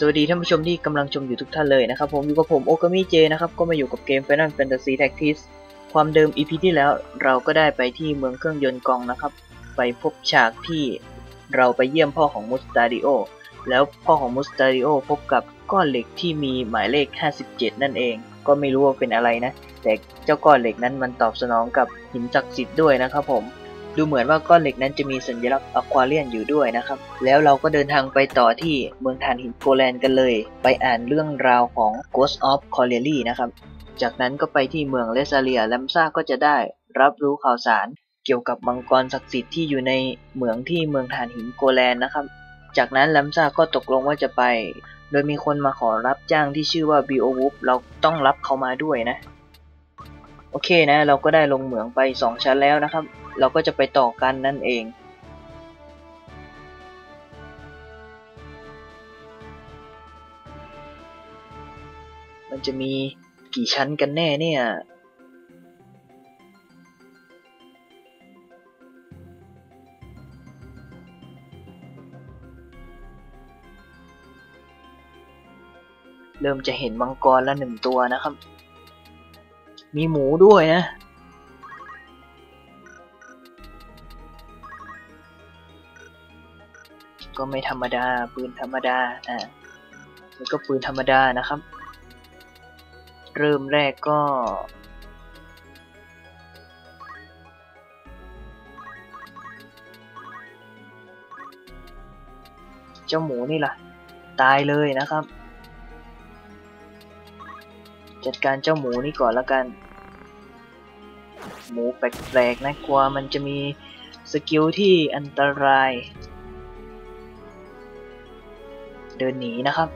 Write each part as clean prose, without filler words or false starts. สวัสดีท่านผู้ชมที่กำลังชมอยู่ทุกท่านเลยนะครับผมอยู่กับผมโอกามิเจนะครับก็มาอยู่กับเกม Final Fantasy Tactics ความเดิม EP ที่แล้วเราก็ได้ไปที่เมืองเครื่องยนต์กองนะครับไปพบฉากที่เราไปเยี่ยมพ่อของมุสตาริโอแล้วพ่อของมุสตาริโอพบกับก้อนเหล็กที่มีหมายเลข57นั่นเองก็ไม่รู้ว่าเป็นอะไรนะแต่เจ้าก้อนเหล็กนั้นมันตอบสนองกับหินศักดิ์สิทธิ์ด้วยนะครับผมดูเหมือนว่าก้อนเหล็กนั้นจะมีสัญลักษณ์อควาเรียนอยู่ด้วยนะครับแล้วเราก็เดินทางไปต่อที่เมืองฐานหินโกแลนกันเลยไปอ่านเรื่องราวของ Ghost of Colliery นะครับจากนั้นก็ไปที่เมืองเลซาเลียแลมซ่าก็จะได้รับรู้ข่าวสารเกี่ยวกับมังกรศักดิ์สิทธิ์ที่อยู่ในเหมืองที่เมืองฐานหินโกแลนนะครับจากนั้นแลมซ่าก็ตกลงว่าจะไปโดยมีคนมาขอรับจ้างที่ชื่อว่า Beowulf เราต้องรับเขามาด้วยนะโอเคนะเราก็ได้ลงเหมืองไป2ชั้นแล้วนะครับเราก็จะไปต่อกันนั่นเองมันจะมีกี่ชั้นกันแน่เนี่ยเริ่มจะเห็นมังกรละ1ตัวนะครับมีหมูด้วยนะก็ไม่ธรรมดาปืนธรรมดานี่ก็ปืนธรรมดานะครับเริ่มแรกก็เจ้าหมูนี่ล่ะตายเลยนะครับจัดการเจ้าหมูนี่ก่อนละกันหมูแปลกๆนะกลัวมันจะมีสกิลที่อันตรายเดินหนีนะครับ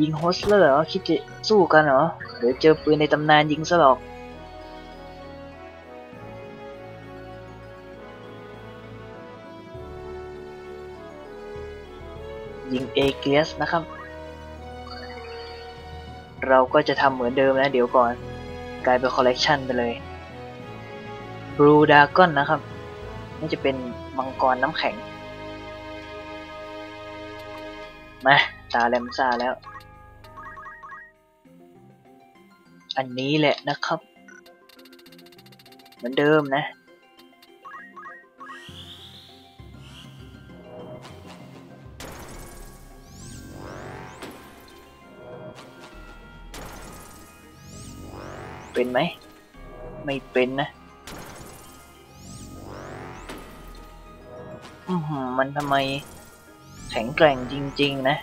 ยิงโฮสเลอร์เหรอคิดจะสู้กันเหรอเดี๋ยวเจอปืนในตำนานยิงซะหรอกยิงเอเกียสนะครับเราก็จะทำเหมือนเดิมนะเดี๋ยวก่อนกลายเป็นคอลเลกชันไปเลยบลูดากอนนะครับนี่จะเป็นมังกรน้ำแข็งมาตาแลมซ่าแล้วอันนี้แหละนะครับเหมือนเดิมนะเป็นไหมไม่เป็นนะมันทำไมแข็งแกร่งจริงๆนะ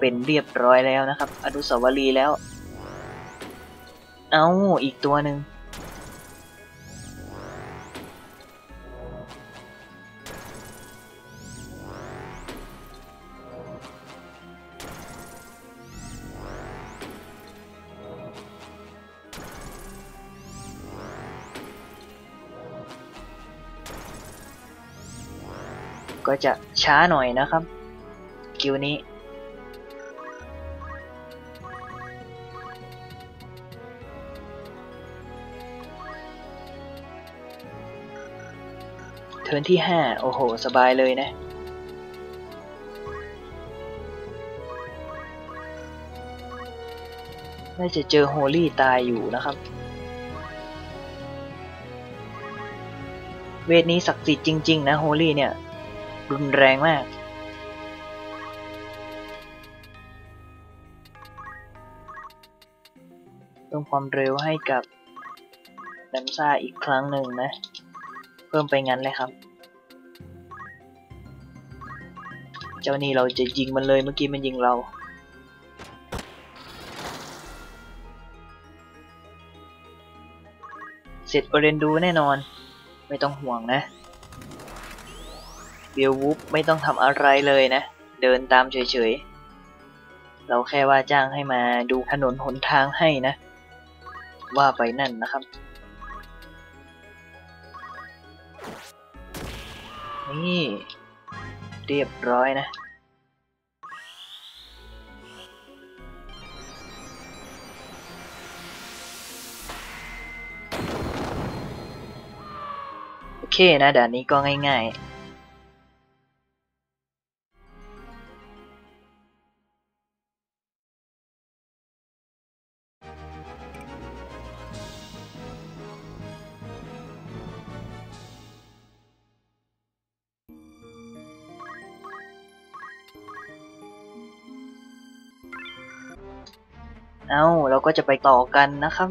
เป็นเรียบร้อยแล้วนะครับอนุสาวรีย์แล้วเอาอีกตัวหนึ่งก็จะช้าหน่อยนะครับคิวนี้เทิร์นที่5โอ้โหสบายเลยนะน่าจะเจอโฮลี่ตายอยู่นะครับเวทนี้ศักดิ์สิทธิ์จริงๆนะโฮลี่เนี่ยรุนแรงมากเพิ่มความเร็วให้กับแลมซ่าอีกครั้งหนึ่งนะเพิ่มไปงั้นเลยครับเจ้านี่เราจะยิงมันเลยเมื่อกี้มันยิงเราเสร็จโอเรนดูแน่นอนไม่ต้องห่วงนะBeowulf ไม่ต้องทำอะไรเลยนะเดินตามเฉยๆเราแค่ว่าจ้างให้มาดูถนนหนทางให้นะว่าไปนั่นนะครับนี่เรียบร้อยนะโอเคนะด่านนี้ก็ง่ายๆ เอาเราก็จะไปต่อกันนะครับ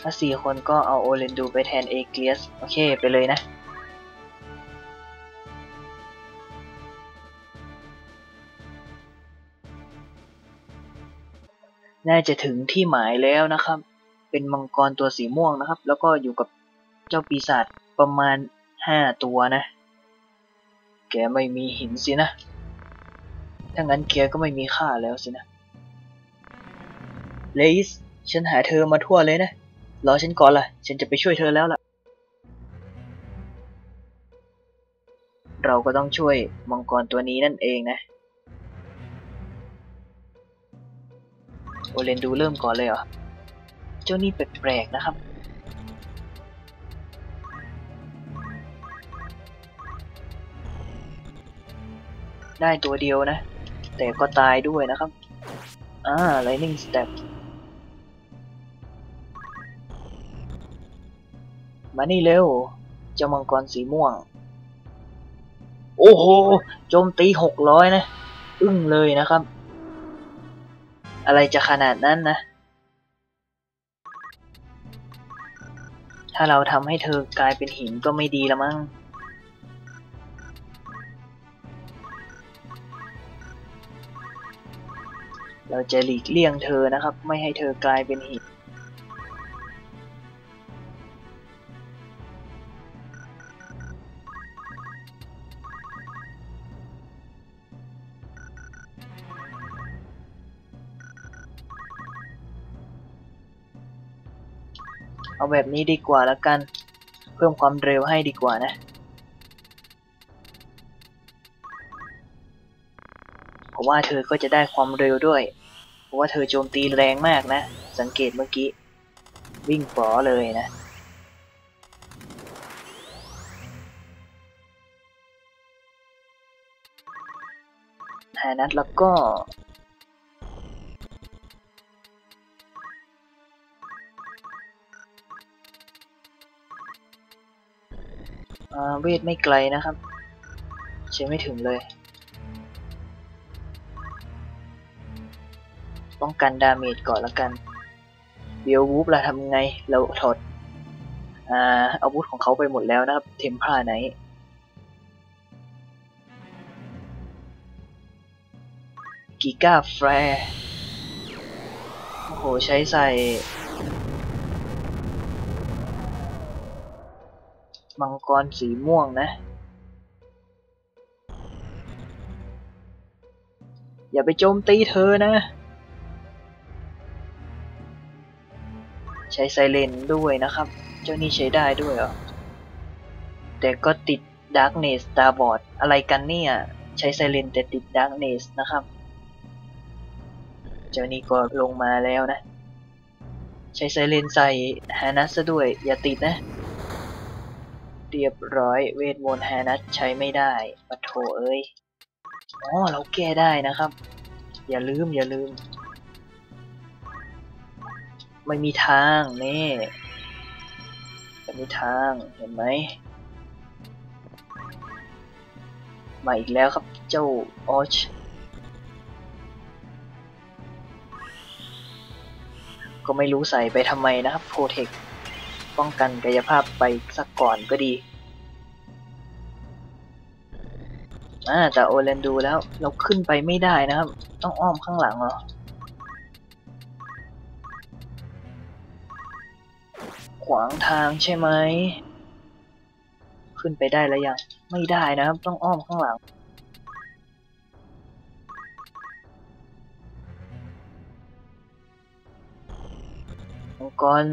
ถ้าสี่คนก็เอาโอเรนดูไปแทนเอเกรียสโอเคไปเลยนะน่าจะถึงที่หมายแล้วนะครับเป็นมังกรตัวสีม่วงนะครับแล้วก็อยู่กับเจ้าปีศาจประมาณ5ตัวนะแกไม่มีหินสินะถ้างั้นแกก็ไม่มีค่าแล้วสินะเลอิสฉันหาเธอมาทั่วเลยนะรอฉันก่อนล่ะฉันจะไปช่วยเธอแล้วล่ะเราก็ต้องช่วยมังกรตัวนี้นั่นเองนะโอเลนดูเริ่มก่อนเลยเหรอเจ้านี่แปลกๆนะครับได้ตัวเดียวนะแต่ก็ตายด้วยนะครับLightning Step มานี่เร็วเจ้ามังกรสีม่วงโอ้โหโจมตี600นะอึ้งเลยนะครับอะไรจะขนาดนั้นนะถ้าเราทำให้เธอกลายเป็นหินก็ไม่ดีละมั้งเราจะหลีกเลี่ยงเธอนะครับไม่ให้เธอกลายเป็นหินเอาแบบนี้ดีกว่าแล้วกันเพิ่มความเร็วให้ดีกว่านะเพราะว่าเธอก็จะได้ความเร็วด้วยเพราะว่าเธอโจมตีแรงมากนะสังเกตเมื่อกี้วิ่งป๋อเลยนะหานัดแล้วก็เวทไม่ไกลนะครับใช้ไม่ถึงเลยป้องกันดาเมจก่อนละกันเบลวูฟเราทำไงเราถอดอาวุธของเขาไปหมดแล้วนะครับเทมพลาไหนกิก้าแฟร์โอ้โหใช้ใส่มังกรสีม่วงนะอย่าไปโจมตีเธอนะใช้ไซเลนด้วยนะครับเจ้านี่ใช้ได้ด้วยเหรอแต่ก็ติดดาร์กเนสตาบอร์ดอะไรกันเนี่ยใช้ไซเลนแต่ติดดาร์กเนสนะครับเจ้านี่ก็ลงมาแล้วนะใช้ไซเลนใส่ฮานัสซะด้วยอย่าติดนะเรียบร้อยเวทมนต์ฮานัสใช้ไม่ได้ปะโถเอ้ยอ๋อเราแก้ได้นะครับอย่าลืมไม่มีทางนี่ไม่มีทางเห็นไหมมาอีกแล้วครับเจ้าออชก็ไม่รู้ใส่ไปทำไมนะครับโปรเทคป้องกันกายภาพไปสักก่อนก็ดีแต่โอเลนดูแล้วเราขึ้นไปไม่ได้นะครับต้องอ้อมข้างหลังเหรอขวางทางใช่ไหมขึ้นไปได้แล้วยังไม่ได้นะครับต้องอ้อมข้างหลังมังกร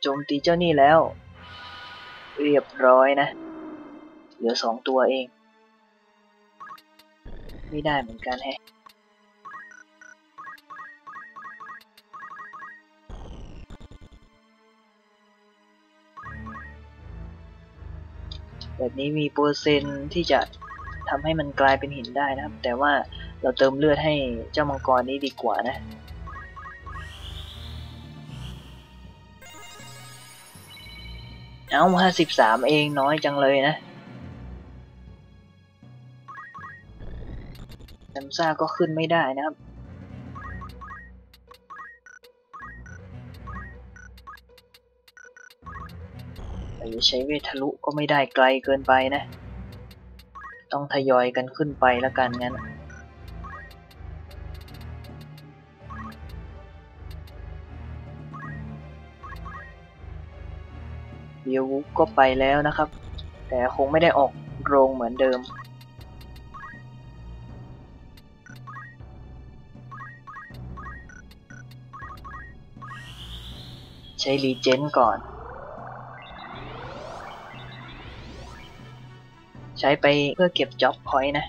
โจมตีเจ้านี่แล้วเรียบร้อยนะเหลือ2ตัวเองไม่ได้เหมือนกันแฮะแบบนี้มีเปอร์เซ็นต์ที่จะทำให้มันกลายเป็นหินได้นะครับแต่ว่าเราเติมเลือดให้เจ้ามังกรนี้ดีกว่านะเอา53เองน้อยจังเลยนะ แซมซ่าก็ขึ้นไม่ได้นะครับแต่ใช้เวททะลุก็ไม่ได้ไกลเกินไปนะต้องทยอยกันขึ้นไปแล้วกันงั้นBeowulf ก็ไปแล้วนะครับแต่คงไม่ได้ออกโรงเหมือนเดิมใช้รีเจนก่อนใช้ไปเพื่อเก็บจ็อบพอยต์นะ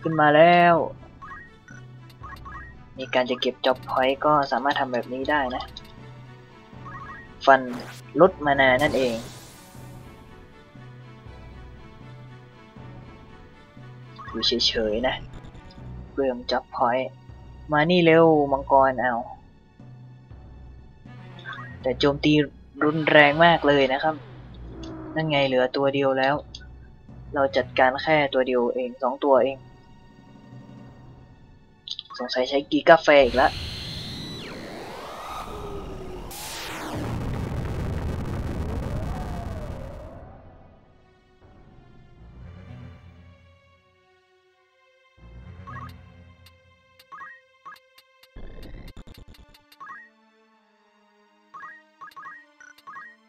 ขึ้นมาแล้วมีการจะเก็บจ็อบพอยต์ก็สามารถทำแบบนี้ได้นะฟันลดมานานั่นเองอยู่เฉยๆนะเพิ่มจ็อบพอยต์มานี่เร็วมังกรเอาแต่โจมตีรุนแรงมากเลยนะครับนั่นไงเหลือตัวเดียวแล้วเราจัดการแค่ตัวเดียวเอง2ตัวเองสงสัยใช้กีกาแฟอีกแล้ว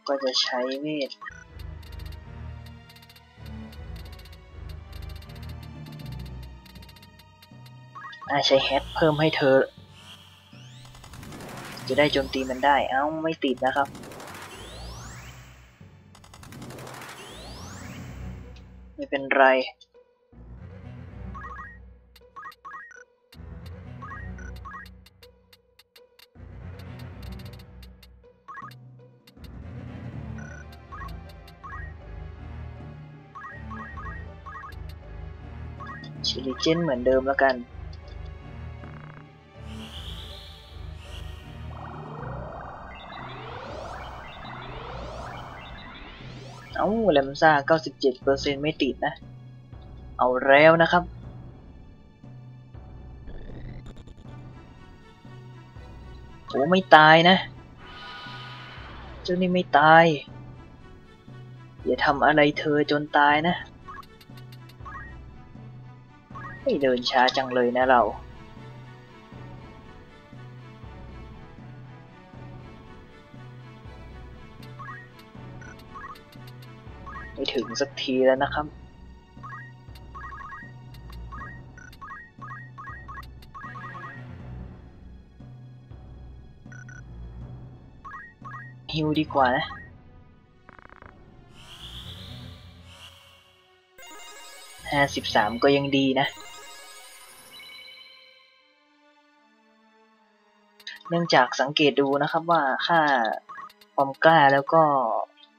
ก็จะใช้เวทใช้แฮตเพิ่มให้เธอจะได้โจมตีมันได้เอ้าไม่ติดนะครับไม่เป็นไรชิลิเจนเหมือนเดิมแล้วกันเอ้าแลมซ่า 97% ไม่ติดนะเอาแล้วนะครับโอ้ไม่ตายนะเจ้านี่ไม่ตายอย่าทำอะไรเธอจนตายนะไม่เดินช้าจังเลยนะเราไม่ถึงสักทีแล้วนะครับฮิวดีกว่านะ53ก็ยังดีนะเนื่องจากสังเกตดูนะครับว่าค่าความกล้าแล้วก็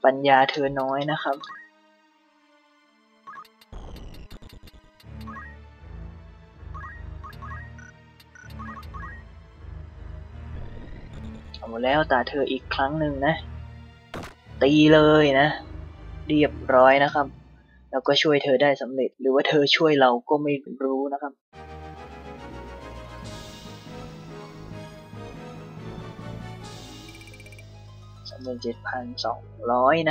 ปัญญาเธอน้อยนะครับเอาแล้วตาเธออีกครั้งหนึ่งนะตีเลยนะเรียบร้อยนะครับแล้วก็ช่วยเธอได้สำเร็จหรือว่าเธอช่วยเราก็ไม่รู้นะครับ37,200นะร้อยนะขอบคุ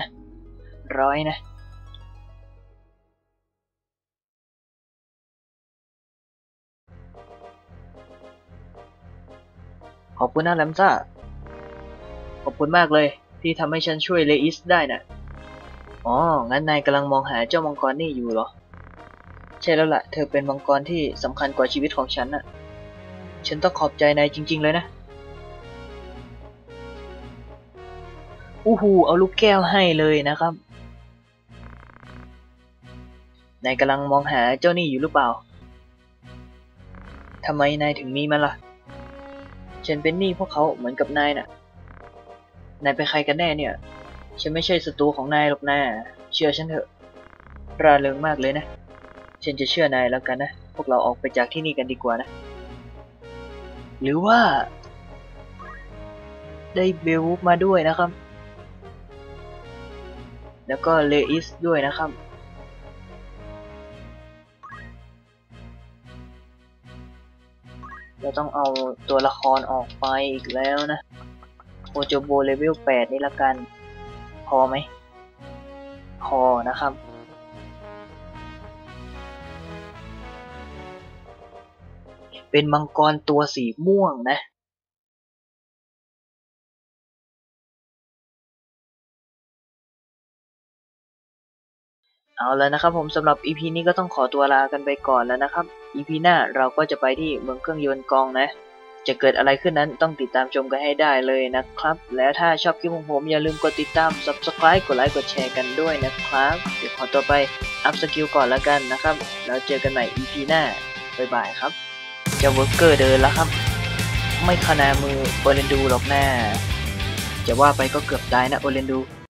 ณนะแลมซ่าขอบคุณมากเลยที่ทำให้ฉันช่วยเลอิสได้นะอ๋องั้นนายกำลังมองหาเจ้ามังกรนี่อยู่เหรอใช่แล้วล่ะเธอเป็นมังกรที่สำคัญกว่าชีวิตของฉันน่ะฉันต้องขอบใจนายจริงๆเลยนะอู้หูเอาลูกแก้วให้เลยนะครับนายกำลังมองหาเจ้านี่อยู่หรือเปล่าทำไมนายถึงมีมันล่ะฉันเป็นหนี้พวกเขาเหมือนกับนายน่ะนายเป็นใครกันแน่เนี่ยฉันไม่ใช่ศัตรูของนายหรอกนะเชื่อฉันเถอะร่าเริงมากเลยนะฉันจะเชื่อนายแล้วกันนะพวกเราออกไปจากที่นี่กันดีกว่านะหรือว่าได้Beowulfมาด้วยนะครับแล้วก็เลอิสด้วยนะครับ เราต้องเอาตัวละครออกไปอีกแล้วนะโอโจโบเลเวล8นี่ละกันพอไหมพอนะครับเป็นมังกรตัวสีม่วงนะเอาแล้วนะครับผมสำหรับ EP นี้ก็ต้องขอตัวลากันไปก่อนแล้วนะครับ EP หน้าเราก็จะไปที่เมืองเครื่องยนต์กองนะจะเกิดอะไรขึ้นนั้นต้องติดตามชมกันให้ได้เลยนะครับและถ้าชอบคลิปของผมอย่าลืมกดติดตาม Subscribe กดไลค์กดแชร์กันด้วยนะครับเดี๋ยวขอตัวไปอัพสกิลก่อนแล้วกันนะครับแล้วเจอกันใหม่ EP หน้าบ๊ายบายครับเจ้าเวิร์กเกอร์เดินแล้วครับไม่ขนามือโอเรนดูหรอกแน่จะว่าไปก็เกือบตายนะโอเรนดู